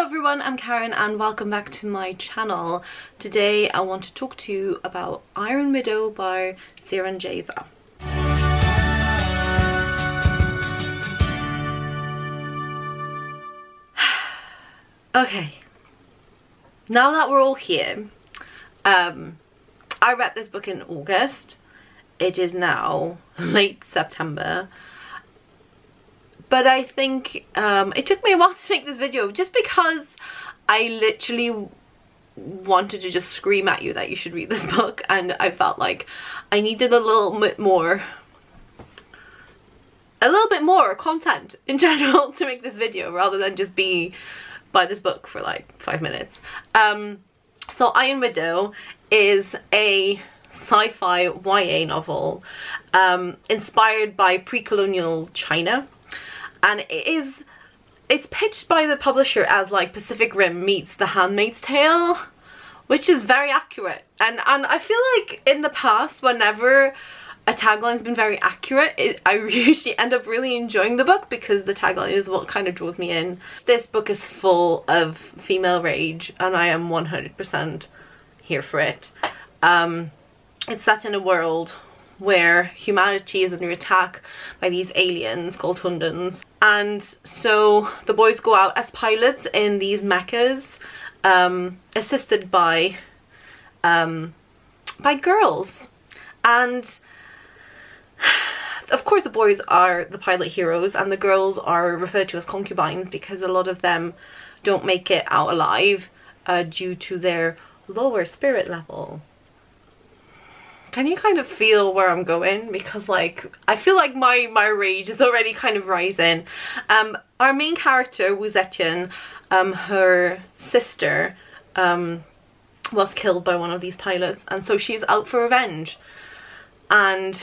Hello everyone, I'm Karen and welcome back to my channel. Today I want to talk to you about Iron Widow by Xiran Jay Zhao. Okay, now that we're all here, I read this book in August. It is now late September. But I think it took me a while to make this video just because I literally wanted to just scream at you that you should read this book, and I felt like I needed a little bit more content in general to make this video rather than just be by this book for like 5 minutes. So Iron Widow is a sci-fi YA novel inspired by pre-colonial China. And it's pitched by the publisher as like Pacific Rim meets The Handmaid's Tale, which is very accurate. And I feel like in the past, whenever a tagline's been very accurate, I usually end up really enjoying the book because the tagline is what kind of draws me in. This book is full of female rage and I am 100% here for it. It's set in a world where humanity is under attack by these aliens called Hundans. And so the boys go out as pilots in these mechas, assisted by girls. And of course the boys are the pilot heroes and the girls are referred to as concubines because a lot of them don't make it out alive due to their lower spirit level. Can you kind of feel where I'm going? Because like, I feel like my rage is already kind of rising. Our main character, Wu Zetian, her sister was killed by one of these pilots, and so she's out for revenge. And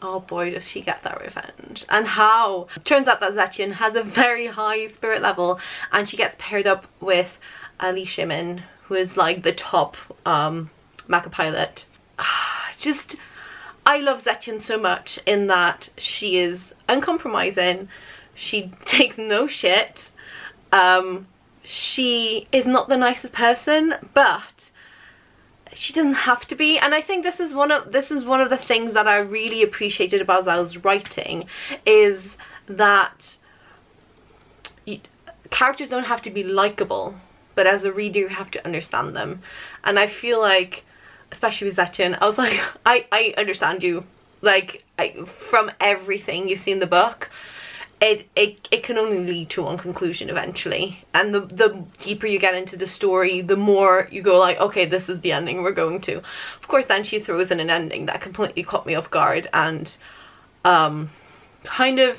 oh boy, does she get that revenge. And how? It turns out that Zetian has a very high spirit level and she gets paired up with Li Shimin, who is like the top mecha pilot. Just, I love Zetian so much in that she is uncompromising, she takes no shit, she is not the nicest person, but she doesn't have to be. And I think this is one of the things that I really appreciated about Zhao's writing, is that characters don't have to be likable, but as a reader you have to understand them. And I feel like, especially with Zetian, I was like, I understand you. Like, from everything you see in the book, it can only lead to one conclusion eventually. And the deeper you get into the story, the more you go like, okay, this is the ending we're going to. Of course, then she throws in an ending that completely caught me off guard and kind of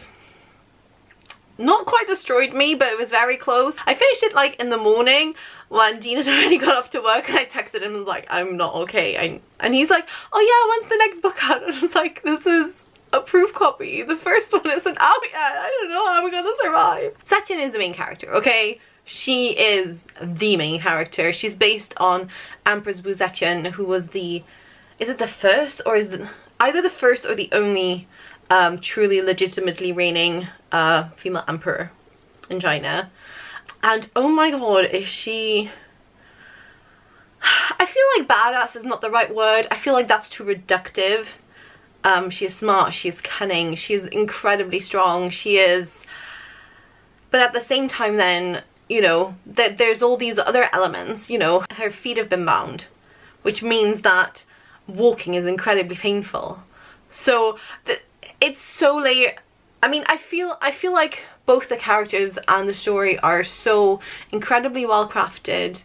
not quite destroyed me, but it was very close. I finished it like in the morning when Dean had already got off to work, and I texted him and was like, I'm not okay. And he's like, oh yeah, when's the next book out? And I was like, this is a proof copy. The first one isn't out yet. I don't know how we're gonna survive. Zetian is the main character, okay? She is the main character. She's based on Empress Wu Zetian, who was the, is it the first or is it either the first or the only truly legitimately reigning female emperor in China. And oh my god, is she, I feel like badass is not the right word, I feel like that's too reductive. She is smart, she is cunning, she is incredibly strong, she is, but at the same time then, you know, there's all these other elements, you know, her feet have been bound, which means that walking is incredibly painful. So it's so layered. I mean, I feel like both the characters and the story are so incredibly well crafted.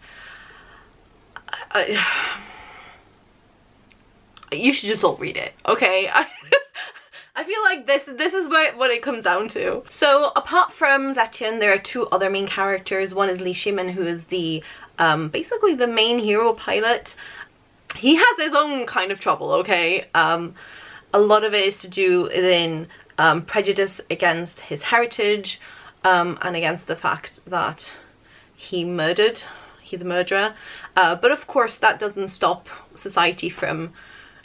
You should just all read it, okay? I feel like this is what it comes down to. So apart from Zetian, there are two other main characters. One is Li Shimin, who is the basically the main hero pilot. He has his own kind of trouble, okay? A lot of it is to do with prejudice against his heritage and against the fact that he's a murderer. But of course that doesn't stop society from,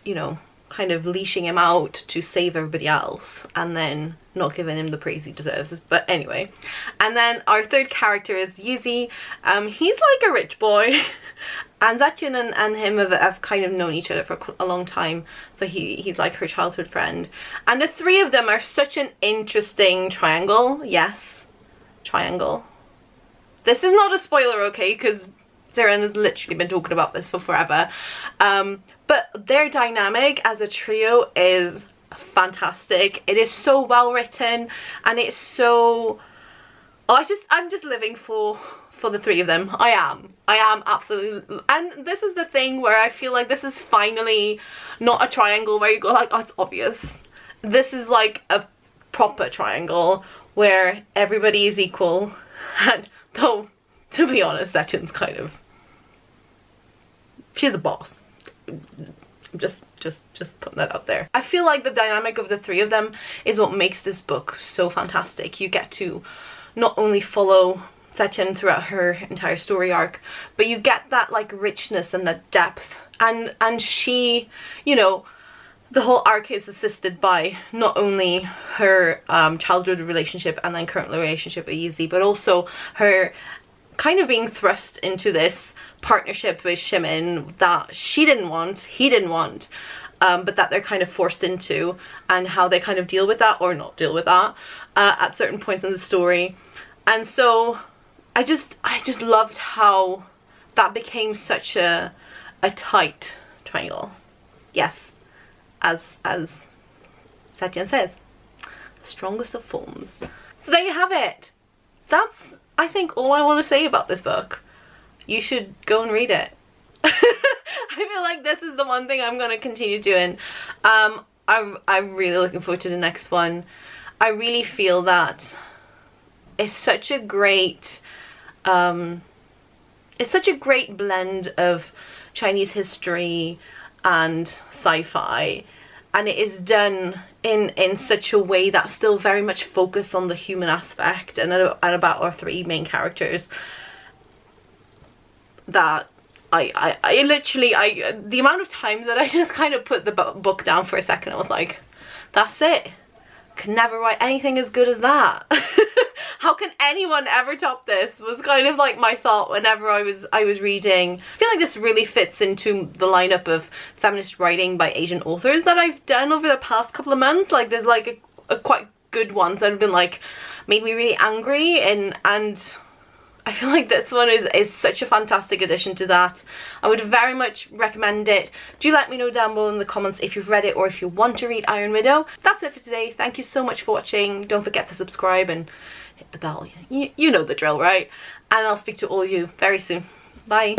you know, kind of leashing him out to save everybody else and then not giving him the praise he deserves. But anyway, and then our third character is Yizhi. He's like a rich boy and Zetian and him have kind of known each other for a long time, so he's like her childhood friend, and the three of them are such an interesting triangle. Yes, triangle. This is not a spoiler, okay, because Xiran has literally been talking about this for forever. But their dynamic as a trio is fantastic. It is so well written, and it's so... oh, I'm just living for the three of them. I am absolutely. And this is the thing where I feel like this is finally not a triangle where you go like, oh, it's obvious. This is like a proper triangle where everybody is equal, and though, to be honest, Zetian's kind of... she's a boss. Just putting that out there. I feel like the dynamic of the three of them is what makes this book so fantastic. You get to not only follow Zetian throughout her entire story arc, but you get that like richness and that depth. And she, you know, the whole arc is assisted by not only her childhood relationship and then current relationship with Yizhi, but also her kind of being thrust into this partnership with Shimin that she didn't want, he didn't want, but that they're kind of forced into, and how they kind of deal with that or not deal with that at certain points in the story. And so I just loved how that became such a tight triangle. Yes, as Zetian says, strongest of forms. So there you have it. That's, I think, all I want to say about this book. You should go and read it. I feel like this is the one thing I'm going to continue doing. I'm really looking forward to the next one. I really feel that it's such a great blend of Chinese history and sci-fi, and it is done in such a way that's still very much focused on the human aspect and about our three main characters, that I literally, the amount of times that I just kind of put the book down for a second, I was like, that's it. Can never write anything as good as that. How can anyone ever top this? Was kind of like my thought whenever I was reading. I feel like this really fits into the lineup of feminist writing by Asian authors that I've done over the past couple of months. Like there's like a quite good ones that have been like made me really angry, and I feel like this one is such a fantastic addition to that. I would very much recommend it. Do let me know down below in the comments if you've read it or if you want to read Iron Widow. That's it for today. Thank you so much for watching. Don't forget to subscribe and hit the bell. You know the drill, right? And I'll speak to all of you very soon. Bye.